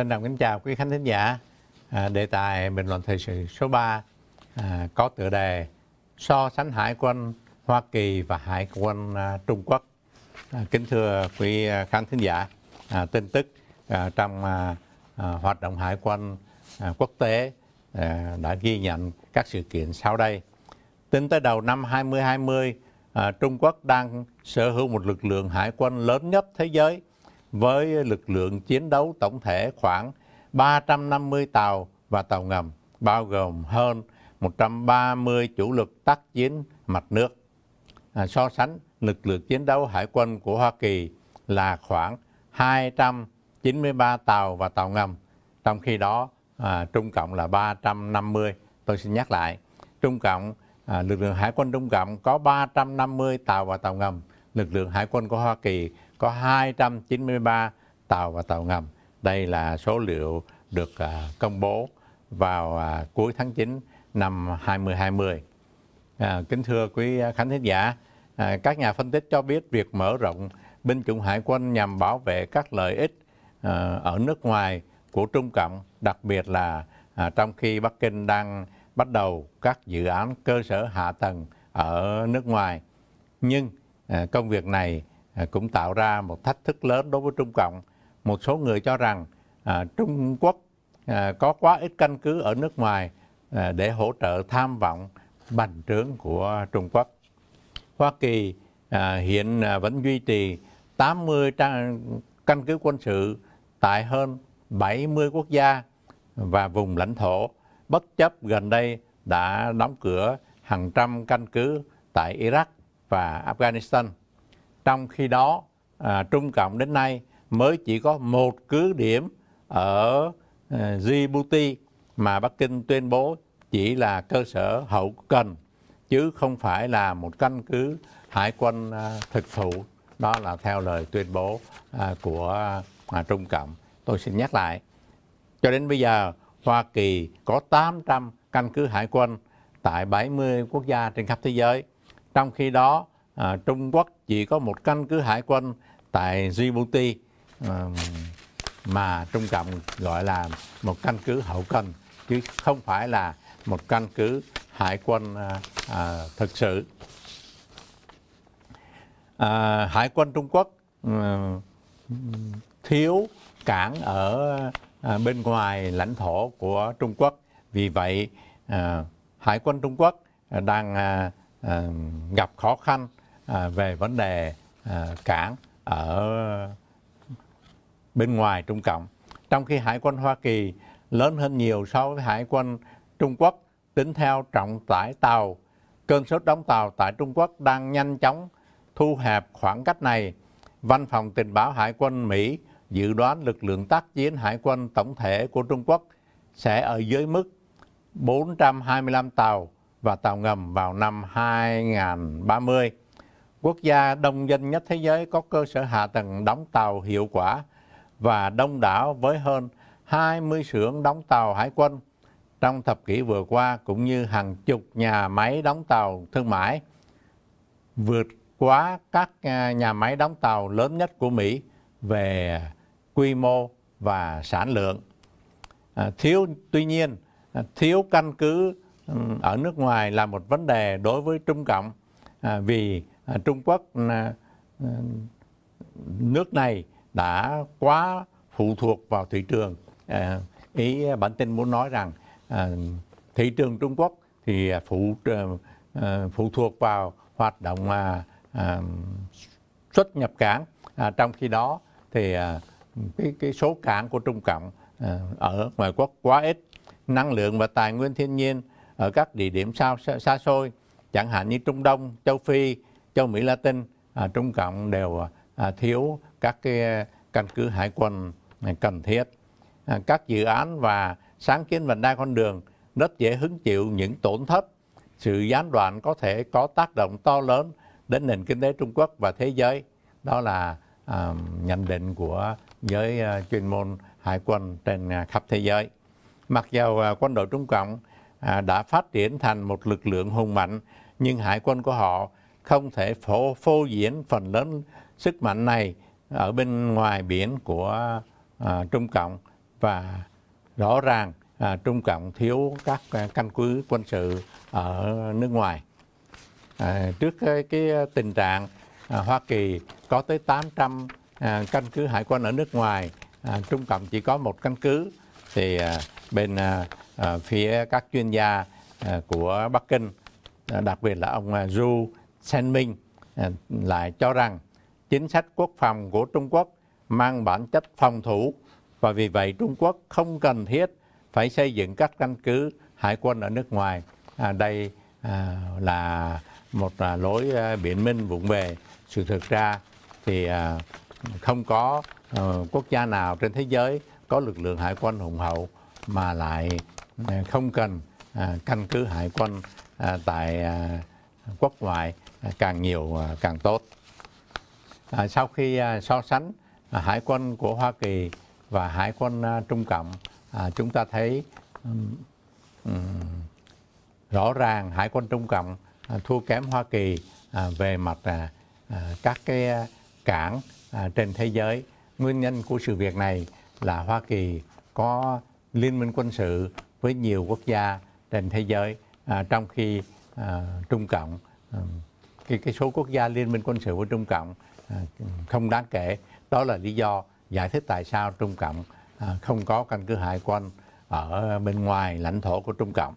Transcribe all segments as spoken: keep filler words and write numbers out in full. Trân trọng kính chào quý khán thính giả. À, đề tài bình luận thời sự số ba à, có tựa đề so sánh hải quân Hoa Kỳ và hải quân à, Trung Quốc. À, kính thưa quý khán thính giả, à, tin tức à, trong à, à, hoạt động hải quân à, quốc tế à, đã ghi nhận các sự kiện sau đây. Tính tới đầu năm hai không hai không, à, Trung Quốc đang sở hữu một lực lượng hải quân lớn nhất thế giới, với lực lượng chiến đấu tổng thể khoảng ba trăm năm mươi tàu và tàu ngầm, bao gồm hơn một trăm ba mươi chủ lực tác chiến mặt nước. À, so sánh, lực lượng chiến đấu hải quân của Hoa Kỳ là khoảng hai trăm chín mươi ba tàu và tàu ngầm, trong khi đó à, Trung Cộng là ba trăm năm mươi. Tôi xin nhắc lại, Trung Cộng à, lực lượng hải quân Trung Cộng có ba trăm năm mươi tàu và tàu ngầm, lực lượng hải quân của Hoa Kỳ có hai trăm chín mươi ba tàu và tàu ngầm. Đây là số liệu được công bố vào cuối tháng chín năm hai không hai không. À, kính thưa quý khán thính giả, à, các nhà phân tích cho biết việc mở rộng binh chủng hải quân nhằm bảo vệ các lợi ích à, ở nước ngoài của Trung Cộng, đặc biệt là à, trong khi Bắc Kinh đang bắt đầu các dự án cơ sở hạ tầng ở nước ngoài. Nhưng à, công việc này cũng tạo ra một thách thức lớn đối với Trung Cộng. Một số người cho rằng à, Trung Quốc à, có quá ít căn cứ ở nước ngoài à, để hỗ trợ tham vọng bành trướng của Trung Quốc. Hoa Kỳ à, hiện à, vẫn duy trì tám mươi căn cứ quân sự tại hơn bảy mươi quốc gia và vùng lãnh thổ, bất chấp gần đây đã đóng cửa hàng trăm căn cứ tại Iraq và Afghanistan. Trong khi đó, à, Trung Cộng đến nay mới chỉ có một cứ điểm ở à, Djibouti mà Bắc Kinh tuyên bố chỉ là cơ sở hậu cần, chứ không phải là một căn cứ hải quân à, thực thụ. Đó là theo lời tuyên bố à, của à, Trung Cộng. Tôi xin nhắc lại, cho đến bây giờ, Hoa Kỳ có tám trăm căn cứ hải quân tại bảy mươi quốc gia trên khắp thế giới. Trong khi đó, à, Trung Quốc chỉ có một căn cứ hải quân tại Djibouti à, mà Trung Cộng gọi là một căn cứ hậu cần, chứ không phải là một căn cứ hải quân à, à, thực sự. À, hải quân Trung Quốc à, thiếu cảng ở à, bên ngoài lãnh thổ của Trung Quốc. Vì vậy, à, hải quân Trung Quốc đang à, à, gặp khó khăn về vấn đề cảng ở bên ngoài Trung Cộng, trong khi hải quân Hoa Kỳ lớn hơn nhiều so với hải quân Trung Quốc. Tính theo trọng tải tàu, cơn sốt đóng tàu tại Trung Quốc đang nhanh chóng thu hẹp khoảng cách này. Văn phòng Tình báo Hải quân Mỹ dự đoán lực lượng tác chiến hải quân tổng thể của Trung Quốc sẽ ở dưới mức bốn trăm hai mươi lăm tàu và tàu ngầm vào năm hai không ba không. Quốc gia đông dân nhất thế giới có cơ sở hạ tầng đóng tàu hiệu quả và đông đảo với hơn hai mươi xưởng đóng tàu hải quân trong thập kỷ vừa qua, cũng như hàng chục nhà máy đóng tàu thương mại, vượt quá các nhà máy đóng tàu lớn nhất của Mỹ về quy mô và sản lượng. À, thiếu Tuy nhiên, thiếu căn cứ ở nước ngoài là một vấn đề đối với Trung Cộng, à, vì Trung Quốc, nước này đã quá phụ thuộc vào thị trường. À, ý bản tin muốn nói rằng à, thị trường Trung Quốc thì phụ à, phụ thuộc vào hoạt động à, à, xuất nhập cảng. À, trong khi đó thì à, cái, cái số cảng của Trung Cộng à, ở ngoài quốc quá ít. Năng lượng và tài nguyên thiên nhiên ở các địa điểm xa, xa xôi, chẳng hạn như Trung Đông, Châu Phi, Châu Mỹ Latin, à, Trung Cộng đều à, thiếu các cái căn cứ hải quân cần thiết. À, các dự án và sáng kiến vành đai con đường rất dễ hứng chịu những tổn thất. Sự gián đoạn có thể có tác động to lớn đến nền kinh tế Trung Quốc và thế giới. Đó là à, nhận định của giới à, chuyên môn hải quân trên à, khắp thế giới. Mặc dù à, quân đội Trung Cộng à, đã phát triển thành một lực lượng hùng mạnh, nhưng hải quân của họ không thể phổ, phô diễn phần lớn sức mạnh này ở bên ngoài biển của à, Trung Cộng. và rõ ràng à, Trung Cộng thiếu các căn cứ quân sự ở nước ngoài. À, trước cái, cái tình trạng à, Hoa Kỳ có tới tám trăm à, căn cứ hải quân ở nước ngoài, à, Trung Cộng chỉ có một căn cứ, thì à, bên à, à, phía các chuyên gia à, của Bắc Kinh, à, đặc biệt là ông à, Du Sanming à, lại cho rằng chính sách quốc phòng của Trung Quốc mang bản chất phòng thủ, và vì vậy Trung Quốc không cần thiết phải xây dựng các căn cứ hải quân ở nước ngoài. À, đây à, là một à, lối à, biện minh vụng về. Sự thực ra thì à, không có à, quốc gia nào trên thế giới có lực lượng hải quân hùng hậu mà lại à, không cần à, căn cứ hải quân à, tại à, quốc ngoại, à, càng nhiều à, càng tốt. À, sau khi à, so sánh à, hải quân của Hoa Kỳ và hải quân à, Trung Cộng, à, chúng ta thấy um, um, rõ ràng hải quân Trung Cộng à, thua kém Hoa Kỳ à, về mặt à, à, các cái cảng à, trên thế giới. Nguyên nhân của sự việc này là Hoa Kỳ có liên minh quân sự với nhiều quốc gia trên thế giới, à, trong khi à, Trung Cộng, à, cái, cái số quốc gia liên minh quân sự của Trung Cộng à, không đáng kể. Đó là lý do giải thích tại sao Trung Cộng à, không có căn cứ hải quân ở bên ngoài lãnh thổ của Trung Cộng.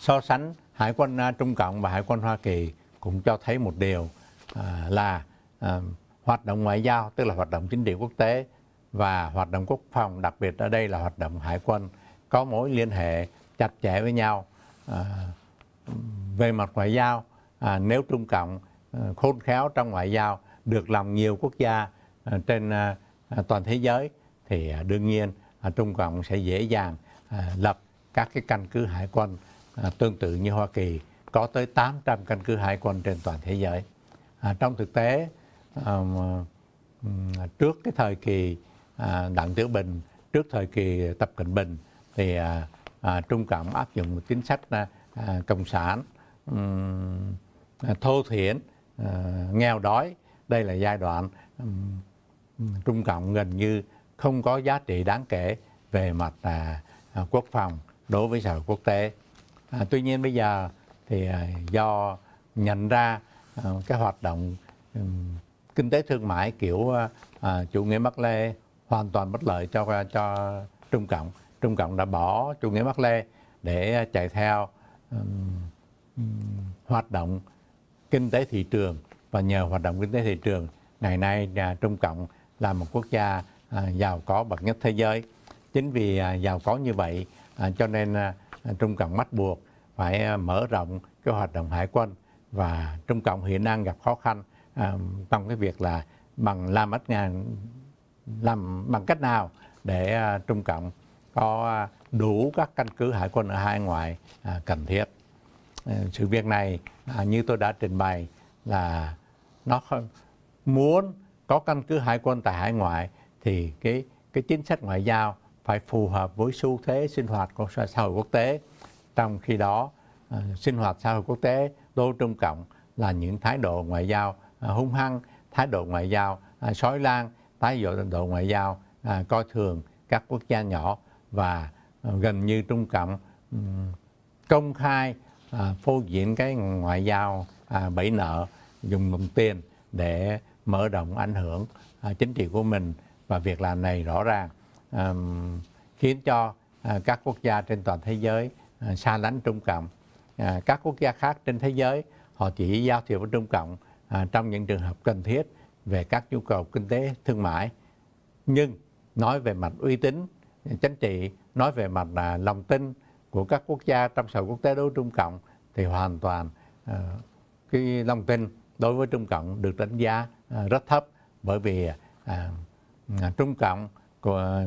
So sánh hải quân Trung Cộng và hải quân Hoa Kỳ cũng cho thấy một điều à, là à, hoạt động ngoại giao, tức là hoạt động chính trị quốc tế, và hoạt động quốc phòng, đặc biệt ở đây là hoạt động hải quân, có mối liên hệ chặt chẽ với nhau. À, về mặt ngoại giao, à, nếu Trung Cộng à, khôn khéo trong ngoại giao, được lòng nhiều quốc gia à, trên à, toàn thế giới, thì à, đương nhiên à, Trung Cộng sẽ dễ dàng à, lập các cái căn cứ hải quân à, tương tự như Hoa Kỳ, có tới tám trăm căn cứ hải quân trên toàn thế giới. À, trong thực tế, à, trước cái thời kỳ à, Đặng Tiểu Bình, trước thời kỳ Tập Cận Bình, thì à, à, Trung Cộng áp dụng một chính sách à, cộng sản, um, thô thiển, à, nghèo đói. Đây là giai đoạn um, Trung Cộng gần như không có giá trị đáng kể về mặt à, quốc phòng đối với xã hội quốc tế. À, tuy nhiên bây giờ thì à, do nhận ra à, cái hoạt động um, kinh tế thương mại kiểu à, chủ nghĩa Mác Lê hoàn toàn bất lợi cho cho Trung Cộng. Trung Cộng đã bỏ chủ nghĩa Mác Lê để chạy theo um, hoạt động kinh tế thị trường, và nhờ hoạt động kinh tế thị trường, ngày nay à, Trung Cộng là một quốc gia à, giàu có bậc nhất thế giới. Chính vì à, giàu có như vậy à, cho nên à, Trung Cộng bắt buộc phải à, mở rộng cái hoạt động hải quân, và Trung Cộng hiện đang gặp khó khăn à, trong cái việc là bằng làm ít ngàn làm bằng cách nào để à, Trung Cộng có đủ các căn cứ hải quân ở hải ngoại à, cần thiết. À, sự việc này à, như tôi đã trình bày là nó không, muốn có căn cứ hải quân tại hải ngoại thì cái cái chính sách ngoại giao phải phù hợp với xu thế sinh hoạt của xã hội quốc tế. Trong khi đó à, sinh hoạt xã hội quốc tế đối Trung Cộng là những thái độ ngoại giao à, hung hăng, thái độ ngoại giao à, sói lang, thái độ ngoại giao à, coi thường các quốc gia nhỏ, và à, gần như Trung Cộng um, công khai à, phô diễn cái ngoại giao à, bẫy nợ, dùng đồng tiền để mở rộng ảnh hưởng à, chính trị của mình. Và việc làm này rõ ràng à, khiến cho à, các quốc gia trên toàn thế giới à, xa lánh Trung Cộng. À, các quốc gia khác trên thế giới họ chỉ giao thiệp với Trung Cộng à, trong những trường hợp cần thiết về các nhu cầu kinh tế thương mại, nhưng nói về mặt uy tín chính trị, nói về mặt là lòng tin của các quốc gia trong xã hội quốc tế đối với Trung Cộng, thì hoàn toàn à, cái lòng tin đối với Trung Cộng được đánh giá à, rất thấp, bởi vì à, Trung Cộng của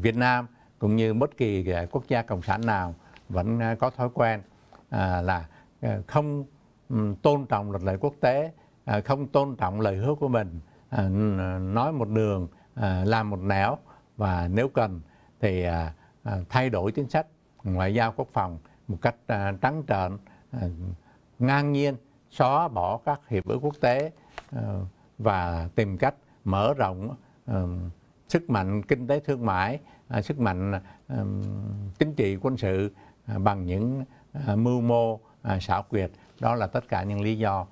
Việt Nam cũng như bất kỳ quốc gia cộng sản nào vẫn có thói quen à, là không tôn trọng luật lệ quốc tế, à, không tôn trọng lời hứa của mình, à, nói một đường à, làm một nẻo, và nếu cần thì à, thay đổi chính sách ngoại giao quốc phòng một cách à, trắng trợn, à, ngang nhiên, xóa bỏ các hiệp ước quốc tế à, và tìm cách mở rộng à, sức mạnh kinh tế thương mại, sức mạnh chính trị quân sự bằng những mưu mô xảo quyệt. Đó là tất cả những lý do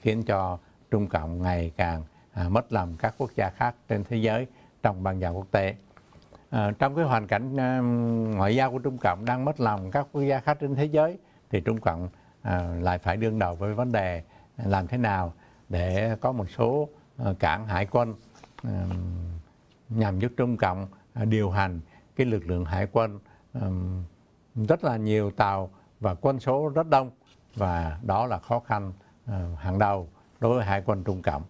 khiến cho Trung Cộng ngày càng mất lòng các quốc gia khác trên thế giới trong ban giao quốc tế. Trong cái hoàn cảnh ngoại giao của Trung Cộng đang mất lòng các quốc gia khác trên thế giới, thì Trung Cộng lại phải đương đầu với vấn đề làm thế nào để có một số cảng hải quân nhằm giúp Trung Cộng điều hành cái lực lượng hải quân rất là nhiều tàu và quân số rất đông, và đó là khó khăn hàng đầu đối với hải quân Trung Cộng.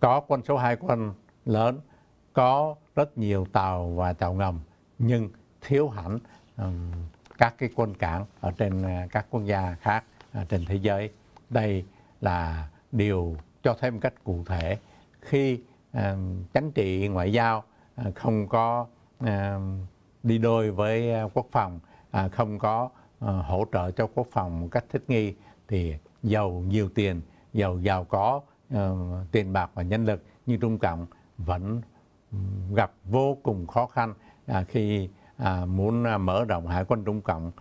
Có quân số hải quân lớn, có rất nhiều tàu và tàu ngầm, nhưng thiếu hẳn các cái quân cảng ở trên các quốc gia khác trên thế giới. Đây là điều cho thấy một cách cụ thể khi chính trị ngoại giao không có đi đôi với quốc phòng, không có hỗ trợ cho quốc phòng một cách thích nghi, thì giàu nhiều tiền, giàu giàu có tiền bạc và nhân lực, nhưng Trung Cộng vẫn gặp vô cùng khó khăn khi muốn mở rộng hải quân Trung Cộng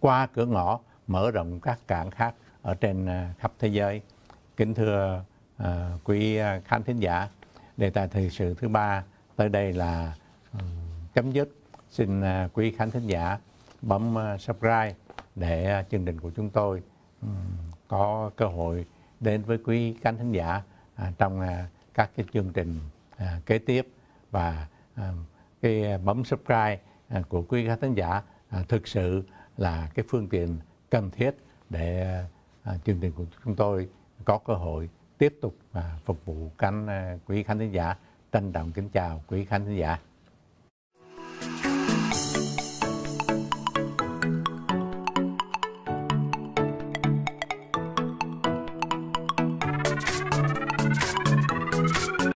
qua cửa ngõ, mở rộng các cảng khác ở trên khắp thế giới. Kính thưa quý khán thính giả, đề tài thời sự thứ ba tới đây là chấm dứt. Xin quý khán thính giả bấm subscribe để chương trình của chúng tôi có cơ hội đến với quý khán thính giả trong các cái chương trình kế tiếp, và cái bấm subscribe của quý khán thính giả thực sự là cái phương tiện cần thiết để chương trình của chúng tôi có cơ hội tiếp tục phục vụ các quý khán thính giả. Trân trọng kính chào quý khán thính giả.